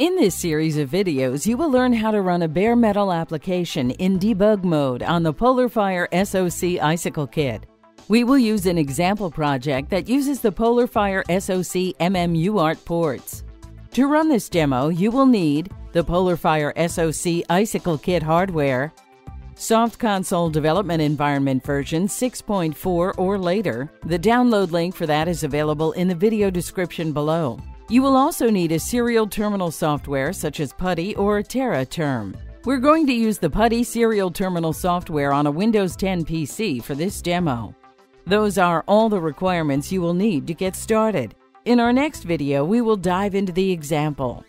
In this series of videos, you will learn how to run a bare metal application in debug mode on the PolarFire SOC Icicle Kit. We will use an example project that uses the PolarFire SOC MMUART ports. To run this demo, you will need the PolarFire SOC Icicle Kit hardware, SoftConsole development environment version 6.4 or later. The download link for that is available in the video description below. You will also need a serial terminal software such as PuTTY or TeraTerm. We're going to use the PuTTY serial terminal software on a Windows 10 PC for this demo. Those are all the requirements you will need to get started. In our next video, we will dive into the example.